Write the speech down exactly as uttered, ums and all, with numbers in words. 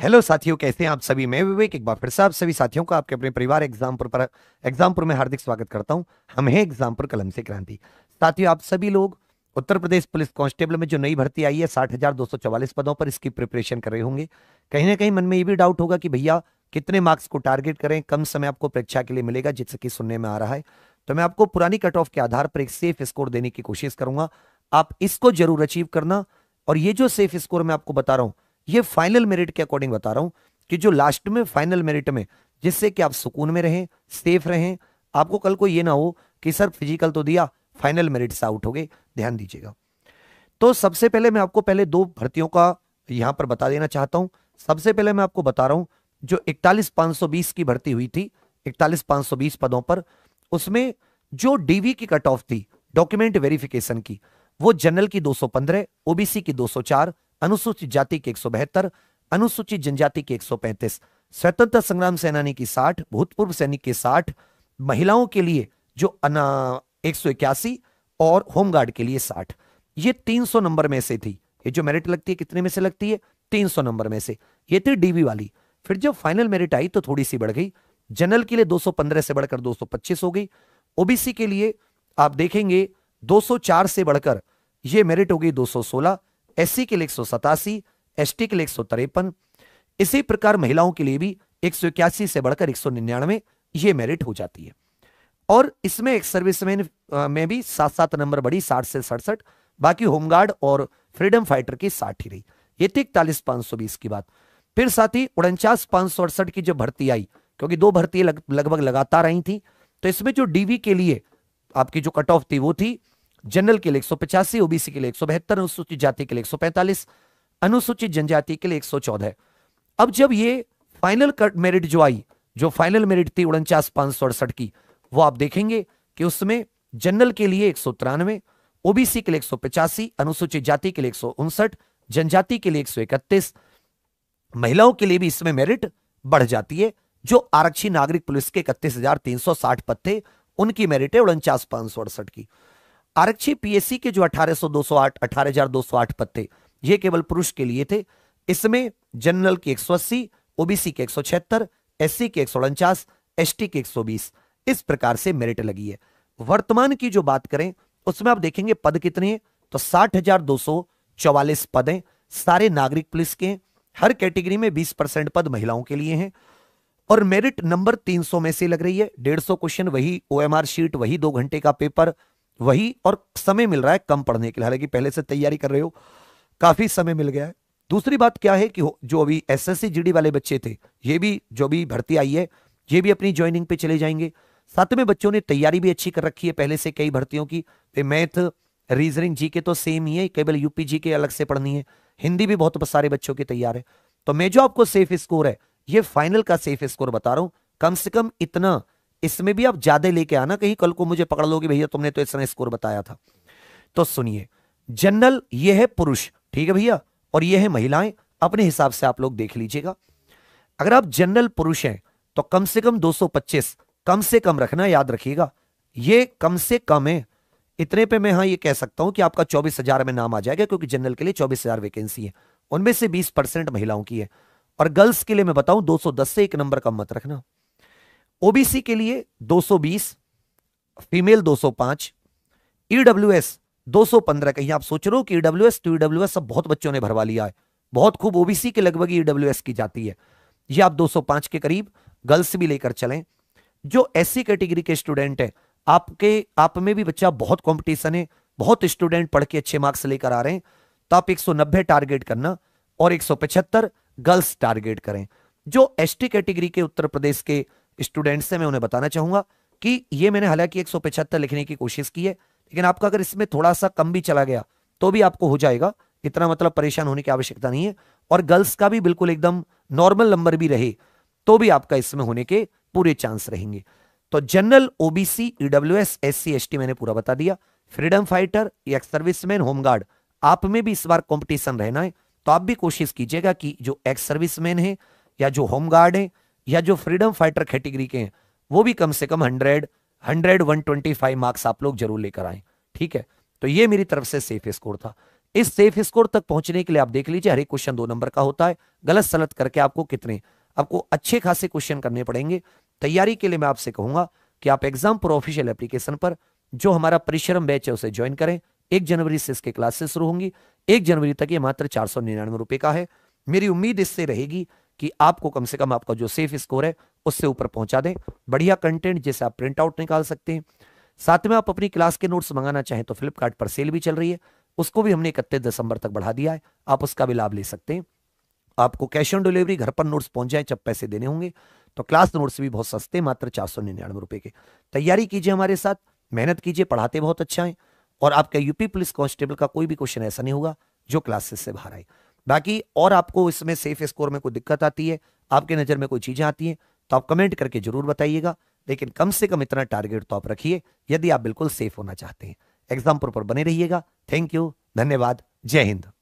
Hello साथियों, कैसे हैं आप सभी। मैं विवेक एक बार फिर से आप सभी साथियों का आपके अपने परिवार एग्जामपुर पर एग्जामपुर में हार्दिक स्वागत करता हूं। हम हैं एग्जामपुर, कलम से क्रांति। साथियों, आप सभी लोग उत्तर प्रदेश पुलिस कांस्टेबल में जो नई भर्ती आई है साठ हजार दो सौ चौवालीस पदों पर, इसकी प्रिपरेशन कर रहे होंगे। कहीं ना कहीं मन में ये भी डाउट होगा कि भैया कितने मार्क्स को टारगेट करें, कम समय आपको परीक्षा के लिए मिलेगा, जिससे कि सुनने में आ रहा है। तो मैं आपको पुरानी कट ऑफ के आधार पर एक सेफ स्कोर देने की कोशिश करूंगा, आप इसको जरूर अचीव करना। और ये जो सेफ स्कोर मैं आपको बता रहा हूँ, ये फाइनल मेरिट के अकॉर्डिंग बता रहा हूं कि जो लास्ट में फाइनल मेरिट में, जिससे कि आप सुकून में रहें, सेफ रहें। आपको कल को ये ना हो कि सर फिजिकल तो दिया, फाइनल मेरिट से आउट हो गए। ध्यान दीजिएगा। तो सबसे पहले मैं आपको पहले दो भर्तियों का यहां पर बता देना चाहता हूं। सबसे पहले मैं आपको बता रहा हूं जो इकतालीस पांच सौ बीस की भर्ती हुई थी, इकतालीस पांच सौ बीस पदों पर, उसमें जो डीवी की कट ऑफ थी डॉक्यूमेंट वेरिफिकेशन की, वो जनरल की दो सौ पंद्रह, ओबीसी की दो सौ चार, अनुसूचित जाति के एक सौ बहत्तर, अनुसूचित जनजाति के एक सौ पैंतीस, स्वतंत्रता संग्राम सेनानी की साठ, भूतपूर्व सैनिक के साठ, महिलाओं के लिए जो एक सौ इक्यासी और होमगार्ड के लिए साठ। ये तीन सौ नंबर में से थी। ये जो मेरिट लगती है कितने में से लगती है? तीन सौ नंबर में से। ये थी डीवी वाली। फिर जब फाइनल मेरिट आई तो थोड़ी सी बढ़ गई। जनरल के लिए दो सौ पंद्रह से बढ़कर दो सौ पच्चीस हो गई। ओबीसी के लिए आप देखेंगे दो सौ चार से बढ़कर ये मेरिट हो गई दो सौ सोलह, एससी के लिए एक सौ सतासी, एसटी के लिए एक सौ तिरपन। इसी प्रकार महिलाओं के लिए भी एक सौ इक्यासी से बढ़कर एक सौ निन्यानवे ये मेरिट हो जाती है। और इसमें एक सर्विसमैन में भी सात सात नंबर बढ़ी, साठ से सड़सठ, बाकी होमगार्ड और फ्रीडम फाइटर की साठ ही रही। ये थी इकतालीस पांच सौ बीस की बात। फिर साथ ही उनचास पांच सौ अड़सठ की जब भर्ती आई, क्योंकि दो भर्ती लग, लगभग लगातार आई थी, तो इसमें जो डीवी के लिए आपकी जो कट ऑफ थी वो थी जनरल के लिए एक सौ पचासी, ओबीसी के लिए एक सौ बहत्तर, अनुसूचित जाति के लिए एक सौ पैंतालीस, अनुसूचित जनजाति के लिए एक सौ चौदह। अब जब ये फाइनल कट मेरिट जो आई, जो फाइनल मेरिट थी उनचास पांच सौ अड़सठ की, वो आप देखेंगे कि उसमें जनरल के लिए एक सौ तिरानवे, ओबीसी के लिए एक सौ पचासी, अनुसूचित जाति के लिए एक सौ उनसठ, जनजाति के लिए एक सौ इकतीस। महिलाओं के लिए भी इसमें मेरिट बढ़ जाती है। जो आरक्षी नागरिक पुलिस के इकतीस हजार तीन सौ साठ पद थे, उनकी मेरिट है उनचास पांच सौ अड़सठ की। आरक्षी पीएससी के जो अठारह सौ दो सौ आठ अठारह हजार दो सौ आठ पद थे, ये केवल पुरुष के लिए थे। इसमें जनरल के एक सौ अस्सी, ओबीसी के एक सौ छिहत्तर, एससी के एक सौ उनचास, एसटी के एक सौ बीस, इस प्रकार से मेरिट लगी है। वर्तमान की जो बात करें उसमें आप देखेंगे पद कितने हैं, तो साठ हजार दो सौ चौवालीस पद हैं, सारे नागरिक पुलिस के हैं। हर कैटेगरी में बीस परसेंट पद महिलाओं के लिए हैं और मेरिट नंबर तीन सौ में से लग रही है। डेढ़ सौ क्वेश्चन, वही ओएमआर शीट, वही दो घंटे का पेपर, वही, और समय मिल रहा है कम पढ़ने के लिए। हालांकि पहले से तैयारी कर रहे हो, काफी समय मिल गया है। दूसरी बात क्या है कि जो अभी एसएससी जीडी वाले बच्चे थे, ये भी जो भी भर्ती आई है, ये भी अपनी ज्वाइनिंग पे चले जाएंगे। साथ में बच्चों ने तैयारी भी अच्छी कर रखी है पहले से कई भर्तियों की। मैथ, रीजनिंग, जीके तो सेम ही है, केवल यूपी जी के अलग से पढ़नी है। हिंदी भी बहुत सारे बच्चों की तैयार है। तो मैं जो आपको सेफ स्कोर है, ये फाइनल का सेफ स्कोर बता रहा हूं। कम से कम इतना, इसमें भी आप ज्यादा लेके आना, कहीं कल को मुझे पकड़ लोगे भैया तुमने तो इतना स्कोर बताया था। तो सुनिए, जनरल ये है पुरुष, ठीक है भैया, और ये है महिलाएं। अपने हिसाब से आप लोग देख लीजिएगा। अगर आप जनरल पुरुष हैं तो कम से कम दो सौ पच्चीस कम से कम रखना, याद रखिएगा ये कम से कम है। इतने पे मैं हाँ ये कह सकता हूं कि आपका चौबीस हजार में नाम आ जाएगा, क्योंकि जनरल के लिए चौबीस हजार वैकेंसी है, उनमें से बीस परसेंट महिलाओं की है। और गर्ल्स के लिए मैं बताऊं दो सौ दस से एक नंबर कम मत रखना। ओबीसी के लिए दो सौ बीस, फीमेल दो सौ पाँच, ईडब्ल्यूएस दो सौ पंद्रह। कहीं आप सोच रहे हो कि ईडब्ल्यूएस तो ईडब्ल्यूएस सब बहुत बच्चों ने भरवा लिया है, बहुत खूब, ओबीसी के लगभग ईडब्ल्यूएस की जाती है। ये आप दो सौ पाँच के करीब गर्ल्स भी लेकर चलें। जो एससी कैटेगरी के स्टूडेंट हैं, आपके आप में भी बच्चा बहुत कॉम्पिटिशन है, बहुत स्टूडेंट पढ़ के अच्छे मार्क्स लेकर आ रहे हैं, तो आप एक सौ नब्बे टारगेट करना और एक सौ पचहत्तर गर्ल्स टारगेट करें। जो एसटी कैटेगरी के उत्तर प्रदेश के स्टूडेंट्स से मैं उन्हें बताना चाहूंगा कि ये मैंने हालांकि एक सौ पचहत्तर लिखने की कोशिश की है, लेकिन आपका अगर इसमें थोड़ा सा कम भी चला गया तो भी आपको हो जाएगा, इतना मतलब परेशान होने की आवश्यकता नहीं है। और गर्ल्स का भी बिल्कुल एकदम नॉर्मल नंबर भी रहे तो भी आपका इसमें होने के पूरे चांस रहेंगे। तो general, OBC, EWS, SC, ST मैंने पूरा बता दिया। Freedom fighter, ex serviceman, home guard, आप में भी इस बार कॉम्पिटिशन रहना है, तो आप भी कोशिश कीजिएगा कि जो एक्स सर्विसमैन है या जो होमगार्ड है या जो फ्रीडम फाइटर कैटेगरी के हैं, वो भी कम से कम hundred hundred one twenty five marks आप लोग जरूर लेकर आए, ठीक है। तो ये मेरी तरफ से सेफ स्कोर था। इस सेफ स्कोर तक पहुंचने के लिए आप देख लीजिए हर एक क्वेश्चन दो नंबर का होता है, गलत सलत करके आपको कितने आपको अच्छे खासे क्वेश्चन करने पड़ेंगे। तैयारी के लिए मैं आपसे कहूंगा कि आप एग्जाम प्रो ऑफिशियल एप्लीकेशन पर जो हमारा परिश्रम बैच है उसे ज्वाइन करें। एक जनवरी से इसके क्लासेस शुरू होंगी, एक जनवरी तक ये मात्र चार सौ निन्यानवे रुपए का है। मेरी उम्मीद इससे रहेगी कि आपको कम से कम आपका जो सेफ स्कोर है उससे ऊपर पहुंचा दें। बढ़िया कंटेंट जैसे आप प्रिंट आउट निकाल सकते हैं, साथ में आप अपनी क्लास के नोट्स मंगाना चाहें तो फ्लिपकार्ट पर सेल भी चल रही है, उसको भी हमने इकतीस दिसंबर तक बढ़ा दिया है, आप उसका भी लाभ ले सकते हैं। आपको कैश ऑन डिलीवरी घर पर नोट्स पहुंच जाए, जब पैसे देने होंगे तो क्लास नोट्स भी बहुत सस्ते मात्र चार सौ निन्यानवे रुपए के। तैयारी कीजिए हमारे साथ, मेहनत कीजिए, पढ़ाते बहुत अच्छा है और आपका यूपी पुलिस कांस्टेबल का कोई भी क्वेश्चन ऐसा नहीं होगा जो क्लासेस से बाहर आए। बाकी और आपको इसमें सेफ स्कोर में कोई दिक्कत आती है, आपके नजर में कोई चीजें आती हैं तो आप कमेंट करके जरूर बताइएगा, लेकिन कम से कम इतना टारगेट तो आप रखिए यदि आप बिल्कुल सेफ होना चाहते हैं। एग्जामपुर पर बने रहिएगा। थैंक यू, धन्यवाद, जय हिंद।